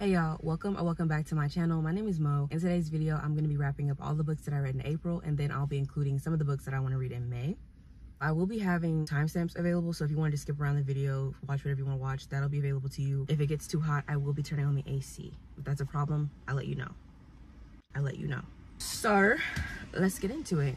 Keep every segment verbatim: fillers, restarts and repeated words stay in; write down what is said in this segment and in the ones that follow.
Hey y'all, welcome or welcome back to my channel. My name is Mo. In today's video, I'm going to be wrapping up all the books that I read in April, and then I'll be including some of the books that I want to read in May. I will be having timestamps available, so if you wanted to skip around the video, watch whatever you want to watch, that'll be available to you. If it gets too hot, I will be turning on the A C. If that's a problem, I'll let you know. I'll let you know. So, let's get into it.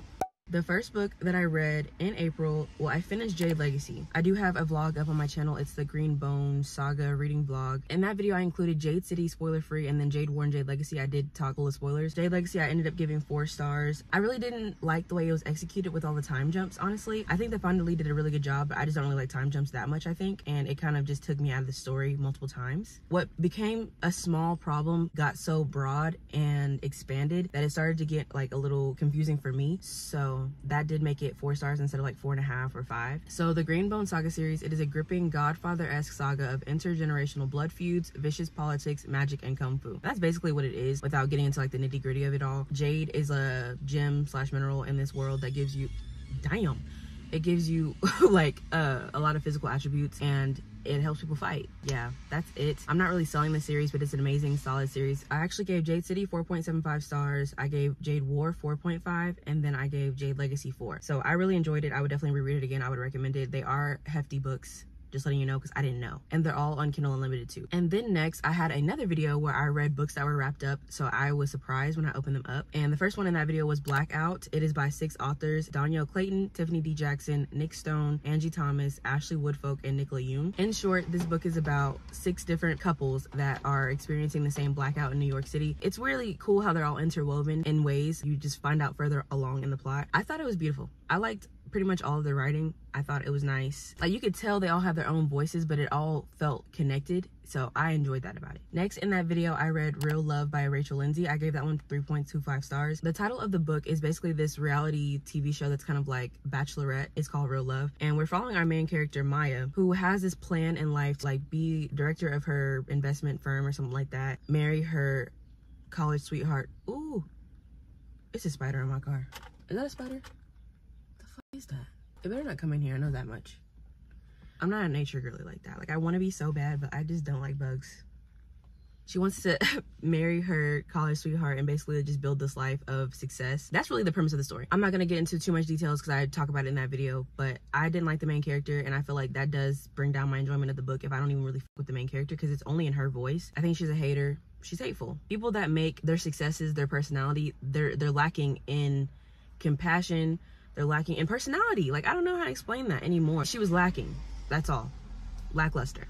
The first book that I read in April, well, I finished Jade Legacy. I do have a vlog up on my channel. It's the Green Bone Saga reading vlog. In that video, I included Jade City, spoiler-free, and then Jade War and Jade Legacy. I did talk a little spoilers. Jade Legacy, I ended up giving four stars. I really didn't like the way it was executed with all the time jumps, honestly. I think the founder Lee did a really good job, but I just don't really like time jumps that much, I think, and it kind of just took me out of the story multiple times. What became a small problem got so broad and expanded that it started to get, like, a little confusing for me, so that did make it four stars instead of like four and a half or five. So the Green Bone Saga series, it is a gripping Godfather-esque saga of intergenerational blood feuds, vicious politics, magic, and kung fu. That's basically what it is without getting into like the nitty-gritty of it all. Jade is a gem slash mineral in this world that gives you, damn, it gives you like uh, a lot of physical attributes, and it helps people fight. Yeah, that's it. I'm not really selling the series, but it's an amazing, solid series. I actually gave Jade City four point seven five stars. I gave Jade War four point five, and then I gave Jade Legacy four. So I really enjoyed it. I would definitely reread it again. I would recommend it. They are hefty books, just letting you know, because I didn't know. And they're all on Kindle Unlimited too. And then next, I had another video where I read books that were wrapped up, so I was surprised when I opened them up. And the first one in that video was Blackout. It is by six authors: Danielle Clayton, Tiffany D Jackson, Nick Stone, Angie Thomas, Ashley Woodfolk, and Nicola Yoon. In short, this book is about six different couples that are experiencing the same blackout in New York City. It's really cool how they're all interwoven in ways you just find out further along in the plot. I thought it was beautiful. I liked pretty much all of the writing. I thought it was nice. Like, you could tell they all have their own voices, but it all felt connected, so I enjoyed that about it. Next, in that video, I read Real Love by Rachel Lindsay. I gave that one three point two five stars. The title of the book is basically this reality T V show that's kind of like Bachelorette. It's called Real Love, and we're following our main character, Maya, who has this plan in life to like be director of her investment firm or something like that, marry her college sweetheart. Ooh, it's a spider in my car. Is that a spider? What is that? It better not come in here, I know that much. I'm not a nature girly like that. Like, I want to be so bad, but I just don't like bugs. She wants to marry her college sweetheart and basically just build this life of success. That's really the premise of the story. I'm not going to get into too much details because I talk about it in that video, but I didn't like the main character, and I feel like that does bring down my enjoyment of the book if I don't even really f with the main character, because it's only in her voice. I think she's a hater. She's hateful. People that make their successes their personality, they're they're lacking in compassion. They're lacking in personality. Like, I don't know how to explain that anymore. She was lacking. That's all. Lackluster.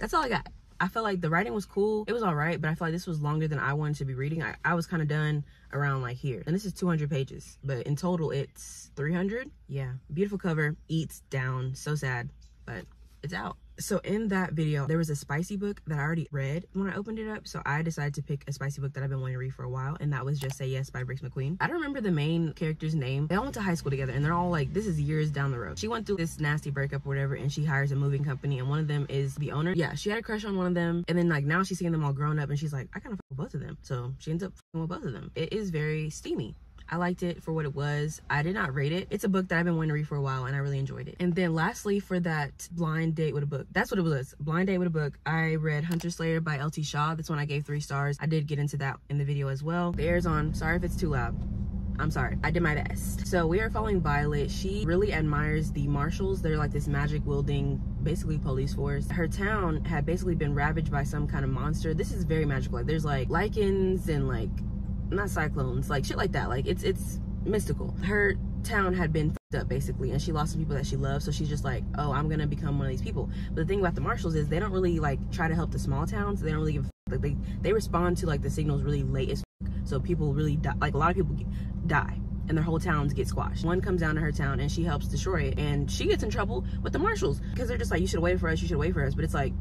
That's all I got. I felt like the writing was cool. It was all right, but I felt like this was longer than I wanted to be reading. I, I was kind of done around like here. And this is two hundred pages, but in total it's three hundred. Yeah. Beautiful cover. Eats down. So sad, but it's out. So in that video, there was a spicy book that I already read when I opened it up, so I decided to pick a spicy book that I've been wanting to read for a while, and that was Just Say Yes by Brix McQueen. I don't remember the main character's name. They all went to high school together, and they're all like, this is years down the road. She went through this nasty breakup or whatever, and she hires a moving company, and one of them is the owner. Yeah, she had a crush on one of them, and then like now she's seeing them all grown up, and she's like, I kind of fuck with both of them. So she ends up fucking with both of them. It is very steamy. I liked it for what it was. I did not rate it. It's a book that I've been wanting to read for a while, and I really enjoyed it. And then lastly, for that blind date with a book, that's what it was, blind date with a book, I read Hunter Slayer by L T Shaw. This one I gave three stars. I did get into that in the video as well. The air's on. Sorry if it's too loud. I'm sorry. I did my best. So we are following Violet. She really admires the marshals. They're like this magic wielding, basically police force. Her town had basically been ravaged by some kind of monster. This is very magical. Like, there's like lichens and like, not cyclones, like shit like that. Like, it's it's mystical. Her town had been fucked up basically, and she lost some people that she loved, so she's just like, oh, I'm gonna become one of these people. But the thing about the marshals is they don't really like try to help the small towns. They don't really give a fuck. Like, they they respond to like the signals really late as fuck, so people really die. Like, a lot of people get, die, and their whole towns get squashed. One comes down to her town and she helps destroy it, and she gets in trouble with the marshals because they're just like, you should wait for us, you should wait for us. But it's like,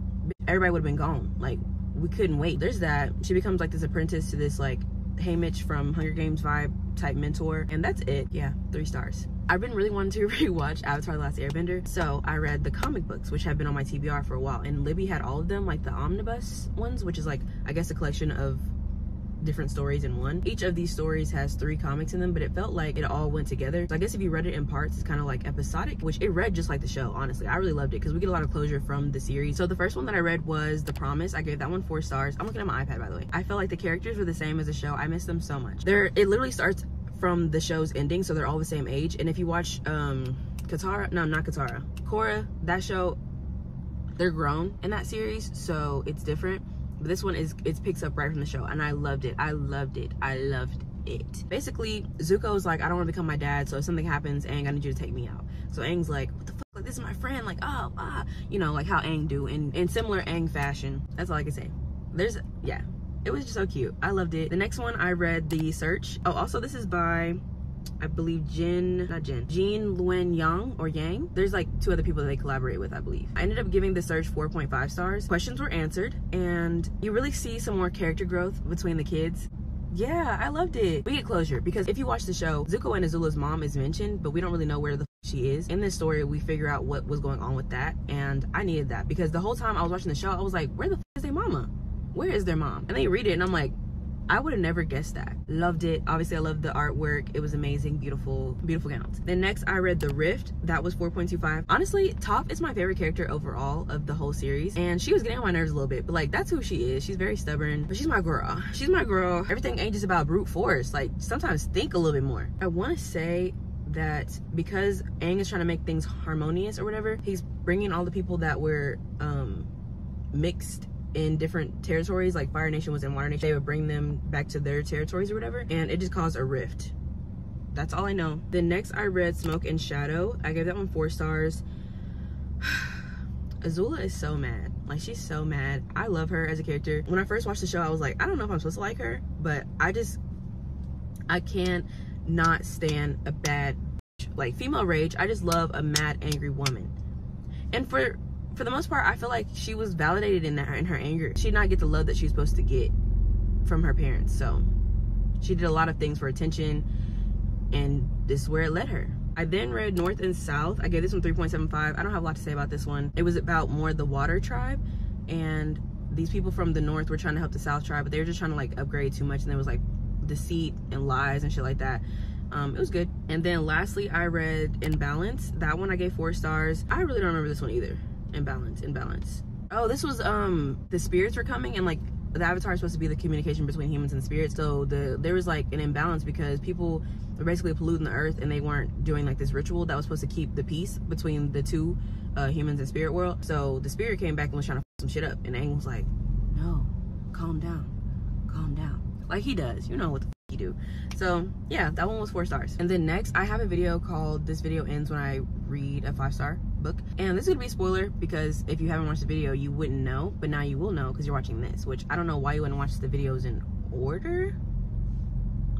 everybody would have been gone. Like, we couldn't wait. There's that. She becomes like this apprentice to this like Hey Mitch from Hunger Games vibe type mentor, and that's it. Yeah, three stars. I've been really wanting to rewatch Avatar: The Last Airbender, so I read the comic books, which have been on my T B R for a while, and Libby had all of them, like the omnibus ones, which is like, I guess, a collection of different stories in one. Each of these stories has three comics in them, but it felt like it all went together. So I guess if you read it in parts, it's kind of like episodic, which it read just like the show, honestly. I really loved it because we get a lot of closure from the series. So the first one that I read was The Promise. I gave that one four stars. I'm looking at my iPad, by the way. I felt like the characters were the same as the show. I miss them so much. They're, it literally starts from the show's ending, so they're all the same age. And if you watch um, Katara, no, not Katara, Korra, that show, they're grown in that series, so it's different. But this one is, it picks up right from the show, and I loved it. I loved it. I loved it. Basically, Zuko's like, I don't want to become my dad, so if something happens, Aang, I need you to take me out. So Aang's like, what the fuck? Like, this is my friend. Like, oh, ah. You know, like how Aang do in, in similar Aang fashion. That's all I can say. There's, yeah. It was just so cute. I loved it. The next one I read, The Search. Oh, also this is by, I believe, Jin, not Jin, Gene Luen Yang or Yang. There's like two other people that they collaborate with, I believe. I ended up giving The Search four point five stars. Questions were answered, and you really see some more character growth between the kids. Yeah, I loved it. We get closure, because if you watch the show, Zuko and Azula's mom is mentioned, but we don't really know where the f she is. In this story, we figure out what was going on with that, and I needed that, because the whole time I was watching the show, I was like, where the f is their mama? Where is their mom? And they read it and I'm like, I would have never guessed that. Loved it. Obviously, I loved the artwork. It was amazing. Beautiful, beautiful gowns. Then next, I read The Rift. That was four point two five. Honestly, Toph is my favorite character overall of the whole series. And she was getting on my nerves a little bit, but like, that's who she is. She's very stubborn, but she's my girl. She's my girl. Everything ain't just about brute force. Like, sometimes think a little bit more. I want to say that because Aang is trying to make things harmonious or whatever, he's bringing all the people that were um, mixed in different territories, like Fire Nation was in Water Nation. They would bring them back to their territories or whatever, and it just caused a rift. That's all I know. Then next I read Smoke and Shadow. I gave that one four stars. Azula is so mad. Like, she's so mad. I love her as a character. When I first watched the show, I was like, I don't know if I'm supposed to like her, but I just, I can't not stand a bad, like, female rage. I just love a mad, angry woman. And for For the most part, I feel like she was validated in that, in her anger. She did not get the love that she was supposed to get from her parents. So she did a lot of things for attention, and this is where it led her. I then read North and South. I gave this one three point seven five. I don't have a lot to say about this one. It was about more the water tribe, and these people from the north were trying to help the south tribe, but they were just trying to like upgrade too much, and there was like deceit and lies and shit like that. Um, it was good. And then lastly, I read Imbalance. That one I gave four stars. I really don't remember this one either. Imbalance, imbalance. Oh, this was um the spirits were coming, and like the Avatar is supposed to be the communication between humans and spirits. So the there was like an imbalance because people were basically polluting the earth, and they weren't doing like this ritual that was supposed to keep the peace between the two uh, humans and spirit world. So the spirit came back and was trying to f some shit up, and Aang was like, "No, calm down, calm down," like he does. You know what the f he do. So yeah, that one was four stars. And then next, I have a video called "This Video Ends When I Read a Five Star Book," and this is gonna be a spoiler because if you haven't watched the video you wouldn't know, but now you will know because you're watching this, which I don't know why you wouldn't watch the videos in order.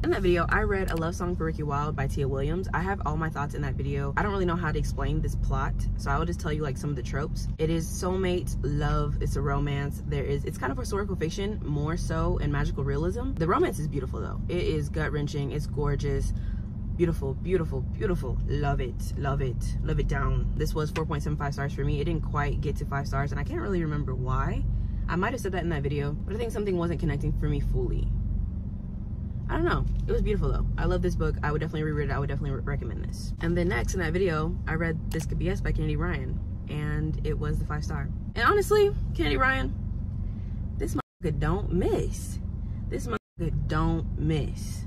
In that video, I read A Love Song for Ricky Wilde by Tia Williams. I have all my thoughts in that video. I don't really know how to explain this plot, so I will just tell you like some of the tropes. It is soulmate love. It's a romance. There is, it's kind of historical fiction more so, and magical realism. The romance is beautiful though. It is gut-wrenching. It's gorgeous. Beautiful, beautiful, beautiful. Love it, love it, love it down. This was four point seven five stars for me. It didn't quite get to five stars, and I can't really remember why. I might have said that in that video, but I think something wasn't connecting for me fully. I don't know. It was beautiful though. I love this book. I would definitely reread it. I would definitely re recommend this. And then next in that video, I read This Could Be Us by Kennedy Ryan, and it was the five star. And honestly, Kennedy Ryan, this motherfucker don't miss. This motherfucker don't miss.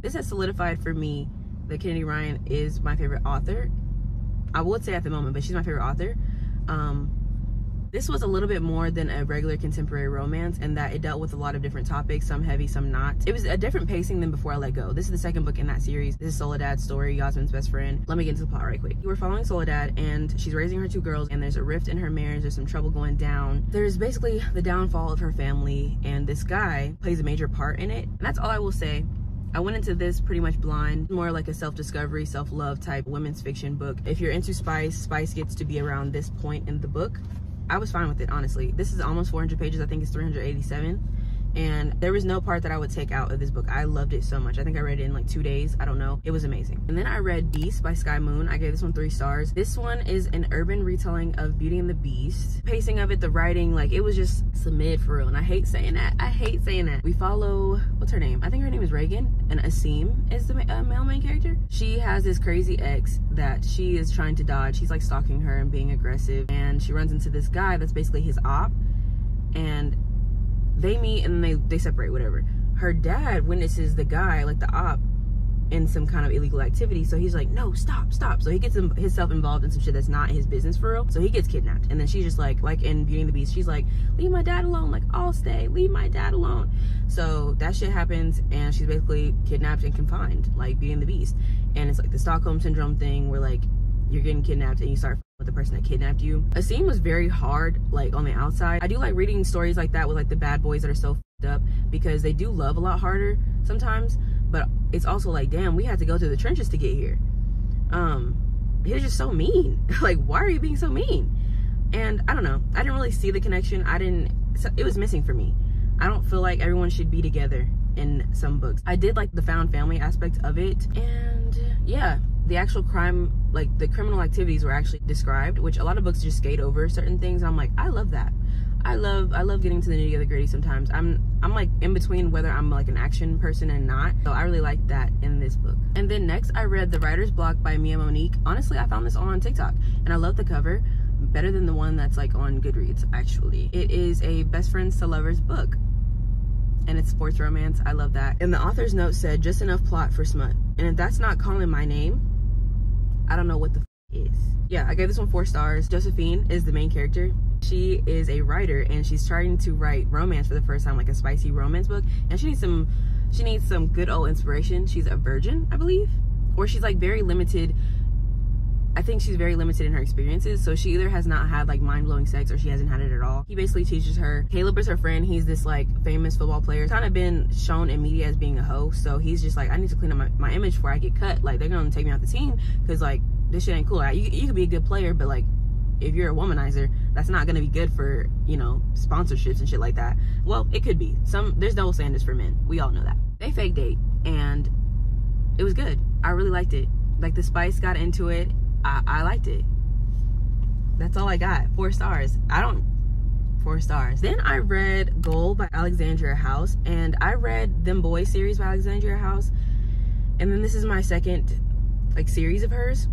This has solidified for me that Kennedy Ryan is my favorite author. I would say at the moment, but she's my favorite author. Um, this was a little bit more than a regular contemporary romance in that it dealt with a lot of different topics, some heavy, some not. It was a different pacing than Before I Let Go. This is the second book in that series. This is Soledad's story, Yasmin's best friend. Let me get into the plot right quick. We're following Soledad, and she's raising her two girls, and there's a rift in her marriage. There's some trouble going down. There's basically the downfall of her family, and this guy plays a major part in it. And that's all I will say. I went into this pretty much blind, more like a self-discovery, self-love type women's fiction book. If you're into Spice, Spice gets to be around this point in the book. I was fine with it, honestly. This is almost four hundred pages. I think it's three hundred eighty-seven. and there was no part that I would take out of this book. I loved it so much. I think I read it in like two days. I don't know. It was amazing. And then I read Beast by Sky Moon. I gave this one three stars. This one is an urban retelling of Beauty and the Beast. Pacing of it, the writing, like it was just submit for real. And I hate saying that. I hate saying that. We follow, what's her name? I think her name is Reagan, and Asim is the ma uh, male main character. She has this crazy ex that she is trying to dodge. He's like stalking her and being aggressive, and she runs into this guy that's basically his op, and they meet and they, they separate, whatever. Her dad witnesses the guy, like the op, in some kind of illegal activity, so he's like, no, stop, stop. So he gets him, himself involved in some shit that's not his business for real, so he gets kidnapped. And then she's just like, like in Beauty and the Beast, she's like, leave my dad alone, like, I'll stay, leave my dad alone. So that shit happens, and she's basically kidnapped and confined, like Beauty and the Beast. And it's like the Stockholm Syndrome thing, where like, you're getting kidnapped and you start with the person that kidnapped you. A scene was very hard, like on the outside. I do like reading stories like that with like the bad boys that are so fucked up, because they do love a lot harder sometimes, but it's also like, damn, we had to go through the trenches to get here. Um, he was just so mean. Like, why are you being so mean? And I don't know, I didn't really see the connection. I didn't, it was missing for me. I don't feel like everyone should be together in some books. I did like the found family aspect of it, and yeah, the actual crime, like the criminal activities were actually described, which a lot of books just skate over certain things. And I'm like, I love that. I love, I love getting to the nitty of the gritty sometimes. I'm, I'm like in between whether I'm like an action person and not. So I really like that in this book. And then next I read The Writer's Block by Mia Monique. Honestly, I found this all on TikTok, and I love the cover better than the one that's like on Goodreads actually. It is a best friends to lovers book, and it's sports romance. I love that. And the author's note said, just enough plot for smut. And if that's not calling my name, I don't know what the f is. Yeah, I gave this one four stars. Josephine is the main character. She is a writer, and she's trying to write romance for the first time, like a spicy romance book. And she needs some, she needs some good old inspiration. She's a virgin, I believe, or she's like very limited. I think she's very limited in her experiences, so she either has not had like mind-blowing sex or she hasn't had it at all. He basically teaches her. Caleb is her friend. He's this like famous football player, kind of been shown in media as being a hoe, so he's just like, I need to clean up my, my image before I get cut. Like, they're gonna take me out the team because like this shit ain't cool. Like, you, you could be a good player, but like if you're a womanizer, that's not gonna be good for, you know, sponsorships and shit like that. Well, it could be. Some, there's double standards for men, we all know that. They fake date, and it was good. I really liked it. Like, the spice got into it. I, I liked it. That's all I got. Four stars. I don't, four stars. Then I read Gold by Alexandria House, and I read Them Boys series by Alexandria House, and then this is my second like series of hers,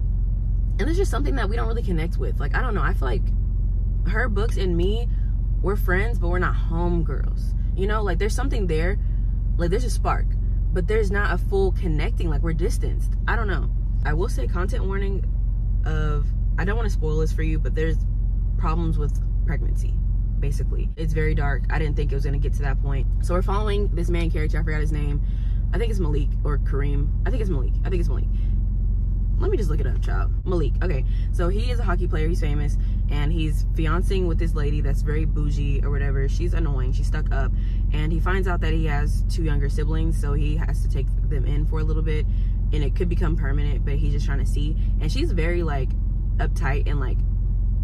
and it's just something that we don't really connect with. Like, I don't know, I feel like her books and me, we're friends, but we're not homegirls, you know? Like, there's something there, like there's a spark, but there's not a full connecting, like we're distanced. I don't know. I will say, content warning, of I don't want to spoil this for you, but there's problems with pregnancy. Basically, it's very dark. I didn't think it was going to get to that point. So we're following this man character, I forgot his name, I think it's Malik or Kareem, I think it's Malik, I think it's Malik, let me just look it up, child. Malik. Okay, so he is a hockey player, he's famous, and he's fiancing with this lady that's very bougie or whatever. She's annoying, she's stuck up, and he finds out that he has two younger siblings, so he has to take them in for a little bit, and it could become permanent, but he's just trying to see. And she's very like uptight and like,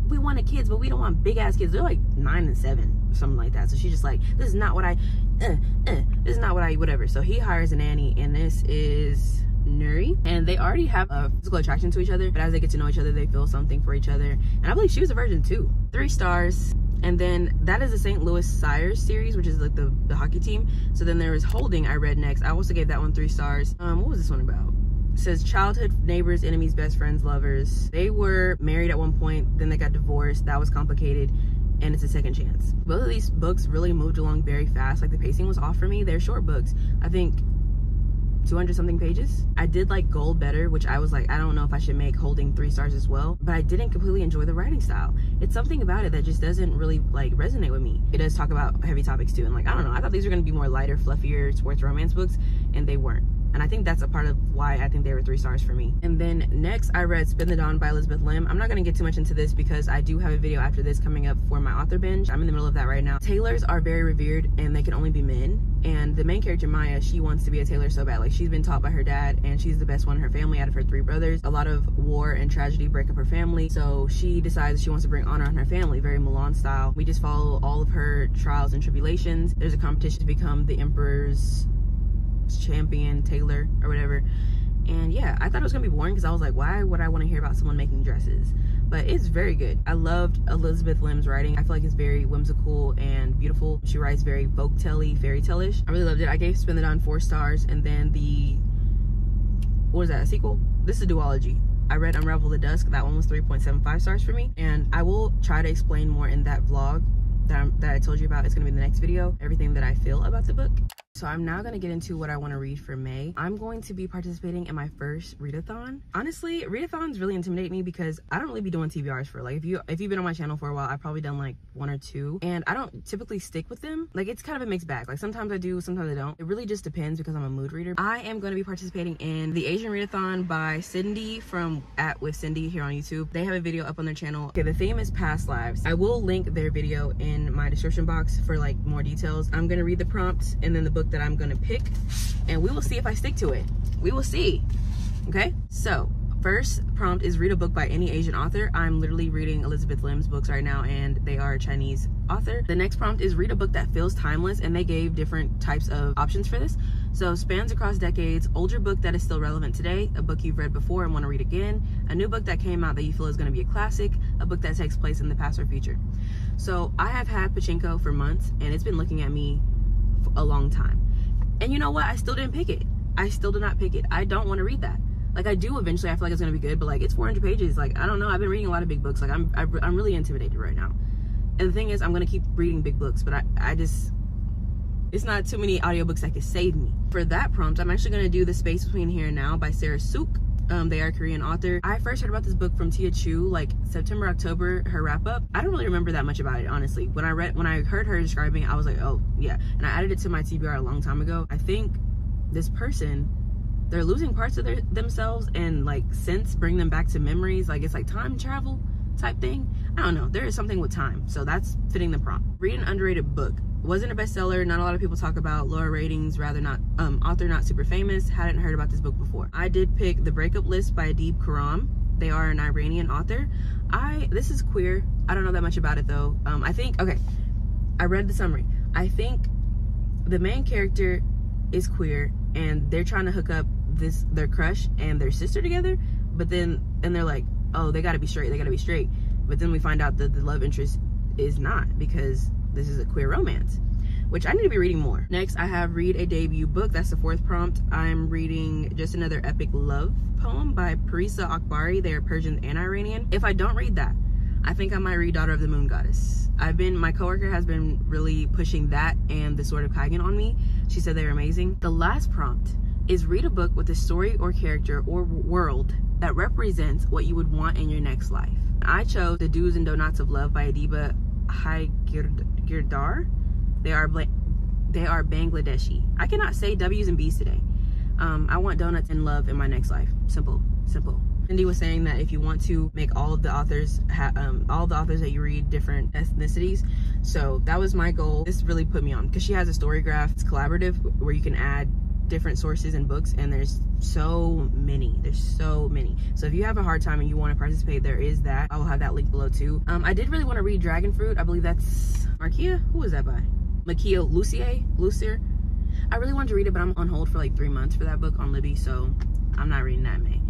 we wanted kids, but we don't want big ass kids. They're like nine and seven or something like that. So she's just like, this is not what I, uh, uh, this is not what I, whatever. So he hires a nanny, and this is Nuri, and they already have a physical attraction to each other, but as they get to know each other, they feel something for each other. And I believe she was a virgin too. Three stars. And then that is the Saint Louis Sires series, which is like the, the hockey team. So then there is Holding I read next. I also gave that one three stars. Um, what was this one about? It says childhood neighbors, enemies, best friends, lovers. They were married at one point, then they got divorced. That was complicated, and it's a second chance. Both of these books really moved along very fast. Like, the pacing was off for me. They're short books. I think two hundred something pages. I did like Gold better, which I was like, I don't know if I should make Holding three stars as well, but I didn't completely enjoy the writing style. It's something about it that just doesn't really like resonate with me. It does talk about heavy topics too, and like, I don't know, I thought these were gonna be more lighter, fluffier sports romance books, and they weren't. And I think that's a part of why I think they were three stars for me. And then next I read Spin the Dawn by Elizabeth Lim. I'm not gonna get too much into this because I do have a video after this coming up for my author binge. I'm in the middle of that right now. Tailors are very revered and they can only be men. And the main character, Maya, she wants to be a tailor so bad. Like, she's been taught by her dad and she's the best one in her family out of her three brothers. A lot of war and tragedy break up her family. So she decides she wants to bring honor on her family, very Mulan style. We just follow all of her trials and tribulations. There's a competition to become the Emperor's champion tailor or whatever. And yeah, I thought it was gonna be boring because I was like, why would I want to hear about someone making dresses? But it's very good. I loved Elizabeth Lim's writing. I feel like it's very whimsical and beautiful. She writes very folk-tale-y, fairy-tale-ish. I really loved it. I gave Spin the Dawn four stars. And then the, what is that, a sequel? This is a duology. I read Unravel the Dusk. That one was three point seven five stars for me. And I will try to explain more in that vlog that, I'm, that I told you about. It's gonna be in the next video, everything that I feel about the book. So I'm now gonna get into what I wanna read for May. I'm going to be participating in my first readathon. Honestly, readathons really intimidate me because I don't really be doing T B Rs for, like, if, you, if you've been on my channel for a while, I've probably done like one or two and I don't typically stick with them. Like, it's kind of a mixed bag. Like, sometimes I do, sometimes I don't. It really just depends because I'm a mood reader. I am gonna be participating in the Asian Readathon by Cindy from At With Cindy here on YouTube. They have a video up on their channel. Okay, the theme is past lives. I will link their video in my description box for like more details. I'm gonna read the prompts and then the book that I'm gonna pick, and we will see if I stick to it. We will see. Okay, so first prompt is read a book by any Asian author. I'm literally reading Elizabeth Lim's books right now, and they are a Chinese author. The next prompt is read a book that feels timeless, and they gave different types of options for this. So spans across decades, older book that is still relevant today, a book you've read before and want to read again, a new book that came out that you feel is going to be a classic, a book that takes place in the past or future. So I have had Pachinko for months, and it's been looking at me a long time, and you know what, I still didn't pick it. I still did not pick it. I don't want to read that. Like, I do eventually. I feel like it's gonna be good, but like, it's four hundred pages. Like, I don't know, I've been reading a lot of big books. Like, I'm I'm really intimidated right now, and the thing is, I'm gonna keep reading big books, but I, I just, it's not too many audiobooks that could save me. For that prompt, I'm actually gonna do The Space Between Here and Now by Sarah Suk. Um, they are a Korean author. I first heard about this book from Tia Chu, like September, October, her wrap up. I don't really remember that much about it, honestly. When I read, when I heard her describing it, I was like, oh yeah. And I added it to my T B R a long time ago. I think this person, they're losing parts of their, themselves and like sense bring them back to memories. Like, it's like time travel type thing. I don't know. There is something with time. So that's fitting the prompt. Read an underrated book. Wasn't a bestseller, not a lot of people talk about, lower ratings, rather not, um, author not super famous, hadn't heard about this book before. I did pick The Breakup List by Adib Karam. They are an Iranian author. I, this is queer. I don't know that much about it though. Um, I think, okay, I read the summary. I think the main character is queer and they're trying to hook up this, their crush and their sister together, but then, and they're like, oh, they gotta be straight, they gotta be straight. But then we find out that the love interest is not, because this is a queer romance, which I need to be reading more. Next, I have read a debut book. That's the fourth prompt. I'm reading Just Another Epic Love Poem by Parisa Akbari. They are Persian and Iranian. If I don't read that, I think I might read Daughter of the Moon Goddess. I've been, my coworker has been really pushing that and The Sword of Kaigan on me. She said they're amazing. The last prompt is read a book with a story or character or world that represents what you would want in your next life. I chose The Do's and Donuts of Love by Adiba Haigirdar. They are they are Bangladeshi. I cannot say W's and B's today. Um, I want donuts and love in my next life. Simple, simple. Cindy was saying that if you want to make all of the authors, ha um, all of the authors that you read different ethnicities. So that was my goal. This really put me on because she has a story graph. It's collaborative where you can add different sources and books, and there's so many there's so many so if you have a hard time and you want to participate, there is that. I will have that link below too. um I did really want to read Dragon Fruit. I believe that's Markia. Who is that by? Makia Lucier Lucier I really wanted to read it, but I'm on hold for like three months for that book on Libby, so I'm not reading that in May,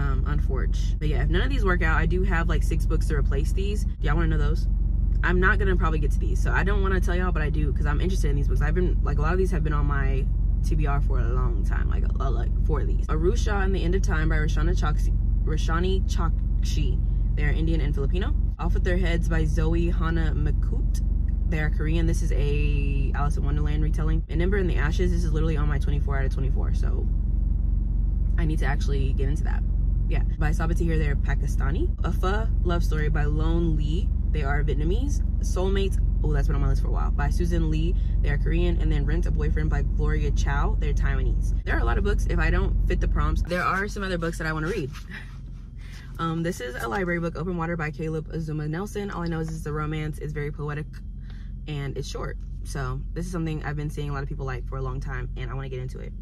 um unfortunately. But yeah, if none of these work out, I do have like six books to replace these. Y'all want to know those? I'm not gonna probably get to these, so I don't want to tell y'all, but I do, because I'm interested in these books. I've been like, a lot of these have been on my T B R for a long time, like a lot, like for these. Arusha and the End of Time by Roshani Chokshi. Roshani Chokshi. They are Indian and Filipino. Off With Their Heads by Zoe Hana Makut. They are Korean. This is a Alice in Wonderland retelling. And Ember in the Ashes. This is literally on my twenty-four out of twenty-four, so I need to actually get into that. Yeah. By Sabatihir, they are Pakistani. Afa Love Story by Lone Lee. They are Vietnamese. Soulmates oh, that's been on my list for a while, by Susan Lee. They are Korean. And then Rent a Boyfriend by Gloria Chow. They're Taiwanese. There are a lot of books. If I don't fit the prompts, there are some other books that I want to read. Um, this is a library book, Open Water by Caleb Azuma Nelson. All I know is it's a romance. It's very poetic and it's short. So this is something I've been seeing a lot of people like for a long time and I want to get into it.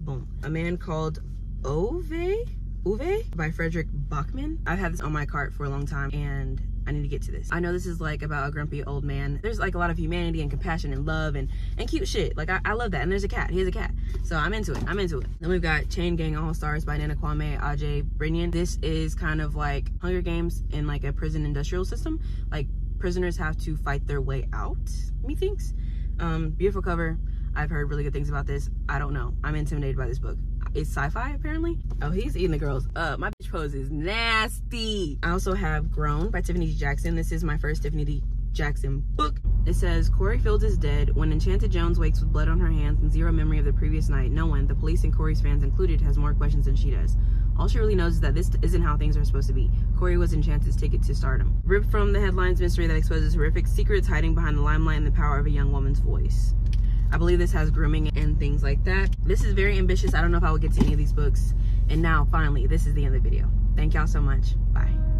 Boom. A Man Called Ove? Uwe by Frederick Bachman. I've had this on my cart for a long time and I need to get to this. I know this is like about a grumpy old man. There's like a lot of humanity and compassion and love and, and cute shit. Like I, I love that. And there's a cat, he has a cat. So I'm into it, I'm into it. Then we've got Chain Gang All Stars by Nana Kwame Adjei-Brinyan. This is kind of like Hunger Games in like a prison industrial system. Like prisoners have to fight their way out, methinks. Um, beautiful cover. I've heard really good things about this. I don't know, I'm intimidated by this book. It's sci-fi apparently. Oh, he's eating the girls up. My bitch pose is nasty. I also have Grown by Tiffany D Jackson. This is my first Tiffany D Jackson book. It says, Corey Fields is dead. When Enchanted Jones wakes with blood on her hands and zero memory of the previous night, no one, the police and Corey's fans included, has more questions than she does. All she really knows is that this isn't how things are supposed to be. Corey was Enchanted's ticket to stardom. Ripped from the headlines, mystery that exposes horrific secrets hiding behind the limelight and the power of a young woman's voice. I believe this has grooming and things like that. This is very ambitious. I don't know if I would get to any of these books. And now, finally, this is the end of the video. Thank y'all so much. Bye.